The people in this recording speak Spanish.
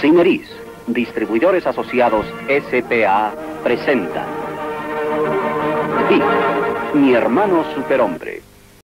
Señorís, distribuidores asociados SPA, presenta. Mi hermano Superhombre.